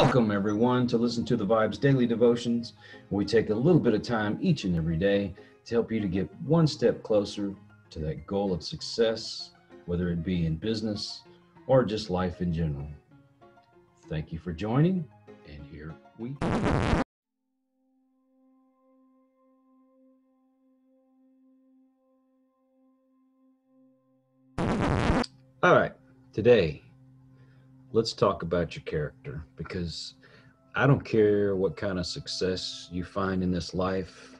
Welcome everyone to Listen to the Vibes Daily Devotions, where we take a little bit of time each and every day to help you to get one step closer to that goal of success, whether it be in business or just life in general. Thank you for joining, and here we go. All right, today, let's talk about your character, because I don't care what kind of success you find in this life.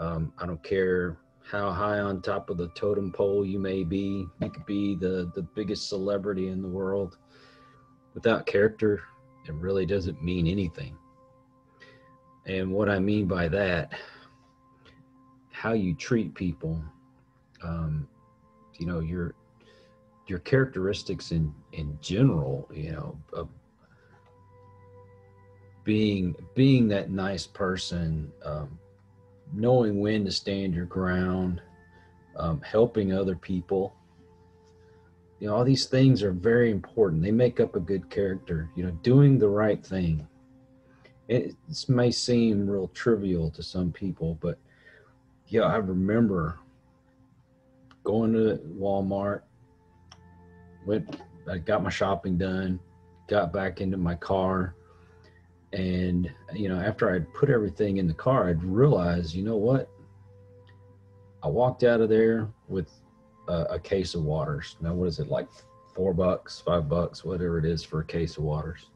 I don't care how high on top of the totem pole you may be. You could be the biggest celebrity in the world. Without character, it really doesn't mean anything. And what I mean by that, how you treat people, your characteristics in general, of being that nice person, knowing when to stand your ground, helping other people, all these things are very important. They make up a good character, doing the right thing. This may seem real trivial to some people, but yeah, I remember going to Walmart, I got my shopping done, got back into my car, and after I'd put everything in the car, I'd realize, what, I walked out of there with a case of waters. Now what is it, like $4, $5, whatever it is for a case of waters?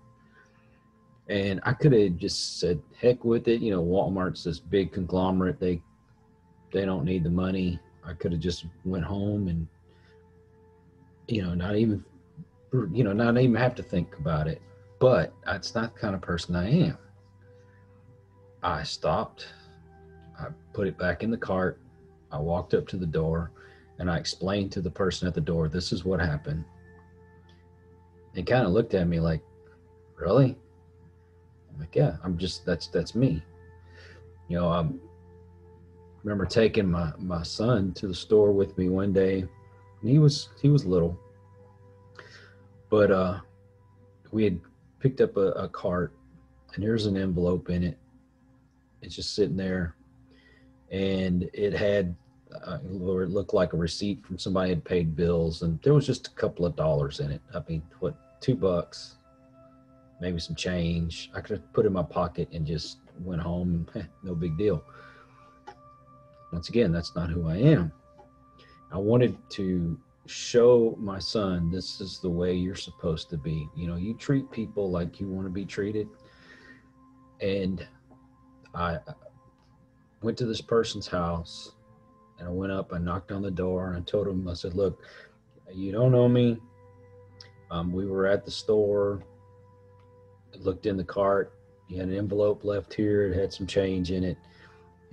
And I could have just said, heck with it, Walmart's this big conglomerate, they don't need the money. I could have just went home and not even have to think about it. But that's not the kind of person I am. I stopped, I put it back in the cart, I walked up to the door, and I explained to the person at the door, this is what happened. They kind of looked at me like, really? I'm like, yeah, that's me. I remember taking my son to the store with me one day. He was little, but we had picked up a cart, and there's an envelope in it. It's just sitting there, and it had, it looked like a receipt from somebody had paid bills, and there was just a couple of dollars in it. I mean, what, $2, maybe some change. I could have put it in my pocket and just went home, no big deal. Once again, that's not who I am. I wanted to show my son, this is the way you're supposed to be. You treat people like you want to be treated. And I went to this person's house, and I went up, I knocked on the door, and I told him, I said, look, you don't know me. We were at the store, I looked in the cart, you had an envelope left here, it had some change in it.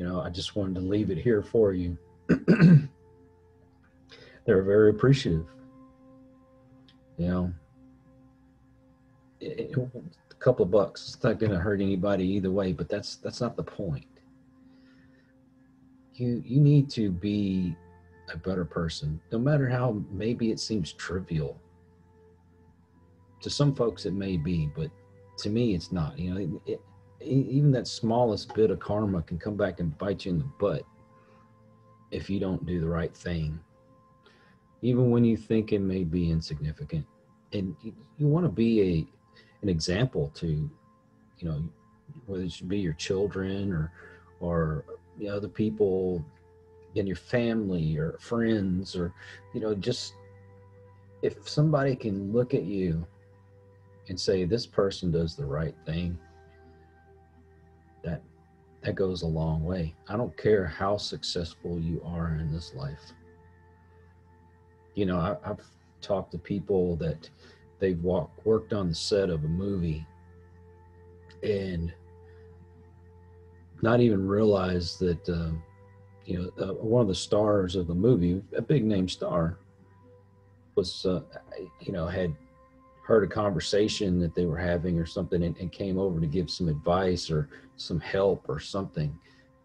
I just wanted to leave it here for you. They're very appreciative. A couple of bucks, it's not going to hurt anybody either way, but that's not the point. You need to be a better person, no matter how, maybe it seems trivial. To some folks it may be, but to me it's not. Even that smallest bit of karma can come back and bite you in the butt if you don't do the right thing. Even when you think it may be insignificant, and you want to be an example to, whether it should be your children or other people in your family or friends, or just if somebody can look at you and say, this person does the right thing, that goes a long way. I don't care how successful you are in this life. I've talked to people that they've worked on the set of a movie and not even realize that, one of the stars of the movie, a big name star, was, had heard a conversation that they were having or something, and came over to give some advice or some help or something,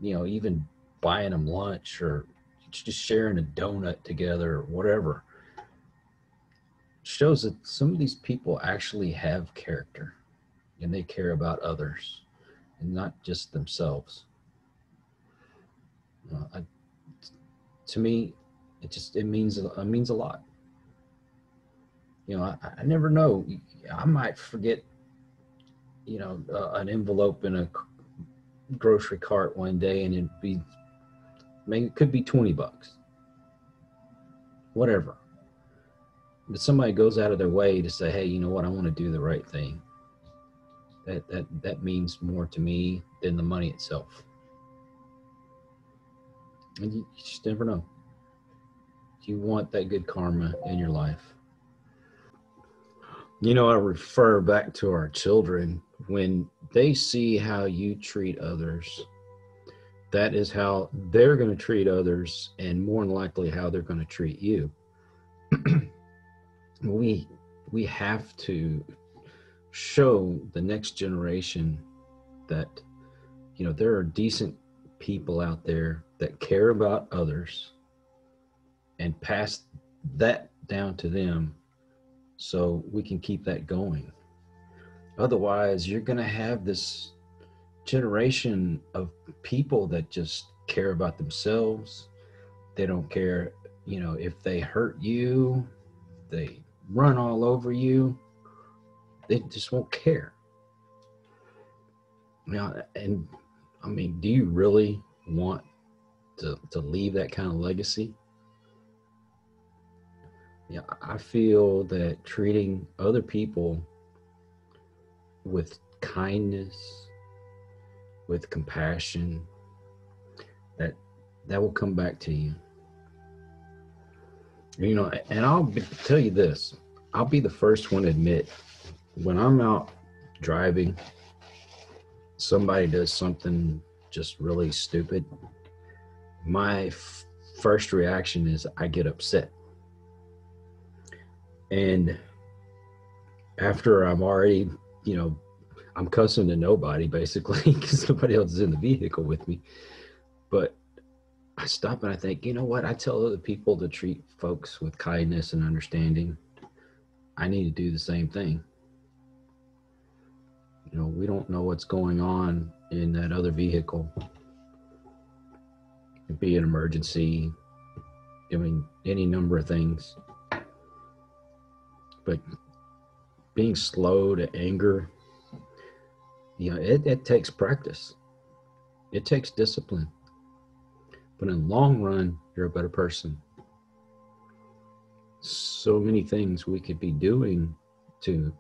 even buying them lunch or just sharing a donut together or whatever, shows that some of these people actually have character. and they care about others and not just themselves. To me, it means a lot. You know, I never know. I might forget, you know, an envelope in a grocery cart one day, and it'd be, maybe it could be $20, whatever. But somebody goes out of their way to say, hey, you know what, I want to do the right thing. That means more to me than the money itself. And you just never know. You want that good karma in your life. You know, I refer back to our children. When they see how you treat others, that is how they're going to treat others, and more than likely how they're going to treat you. We have to show the next generation that, you know, there are decent people out there that care about others, and pass that down to them so we can keep that going. Otherwise, you're going to have this generation of people that just care about themselves. They don't care, you know, if they hurt you, they run all over you, they just won't care. Now, and I mean, do you really want to leave that kind of legacy? Yeah, I feel that treating other people with kindness, with compassion, that will come back to you. You know, and tell you this, I'll be the first one to admit, when I'm out driving, somebody does something just really stupid, my first reaction is I get upset. And after I'm already, you know, I'm cussing to nobody basically because nobody else is in the vehicle with me. But I stop and I think, you know what? I tell other people to treat folks with kindness and understanding. I need to do the same thing. You know, we don't know what's going on in that other vehicle. It'd be an emergency. I mean, any number of things. But being slow to anger, you know, it takes practice. It takes discipline. But in the long run, you're a better person. So many things we could be doing to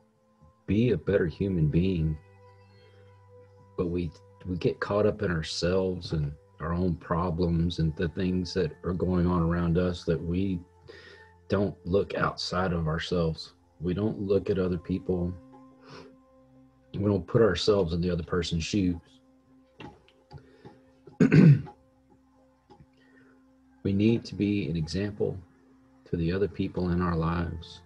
be a better human being, but we get caught up in ourselves and our own problems and the things that are going on around us that we don't look outside of ourselves. We don't look at other people. We don't put ourselves in the other person's shoes. We need to be an example to the other people in our lives.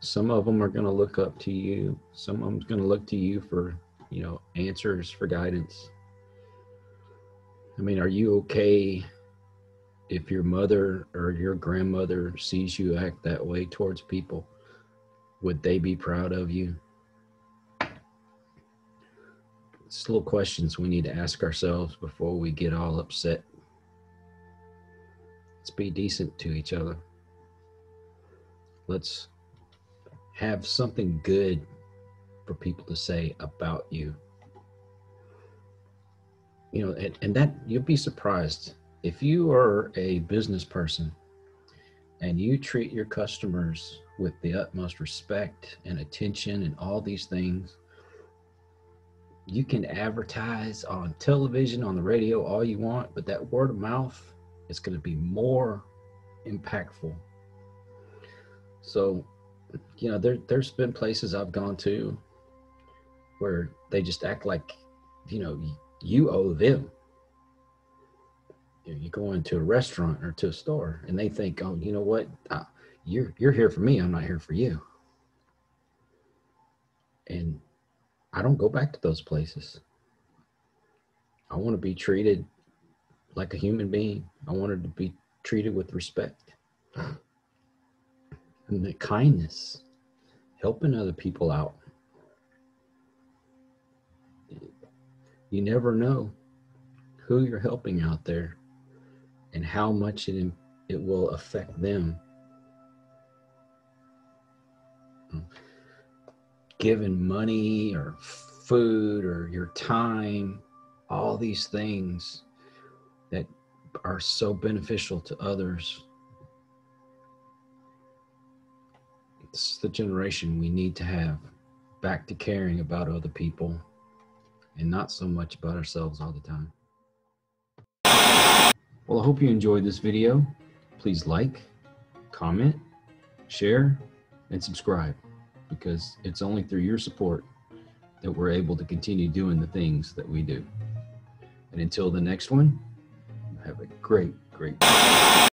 Some of them are going to look up to you. Some of them's going to look to you for, you know, answers, for guidance. I mean, are you okay if your mother or your grandmother sees you act that way towards people? Would they be proud of you? It's little questions we need to ask ourselves before we get all upset. Let's be decent to each other. Let's have something good for people to say about you. You know, and that, you'll be surprised. If you are a business person and you treat your customers with the utmost respect and attention and all these things, you can advertise on television, on the radio, all you want, but that word of mouth is going to be more impactful. So, you know, there's been places I've gone to where they just act like, you know, you owe them. You go into a restaurant or to a store and they think, oh, you know what? You're here for me. I'm not here for you. And I don't go back to those places. I want to be treated like a human being. I wanted to be treated with respect and the kindness, helping other people out. You never know who you're helping out there and how much it will affect them. Giving money or food or your time, all these things that are so beneficial to others. This is the generation we need to have, back to caring about other people and not so much about ourselves all the time. Well, I hope you enjoyed this video. Please like, comment, share, and subscribe, because it's only through your support that we're able to continue doing the things that we do. And until the next one, have a great, great day.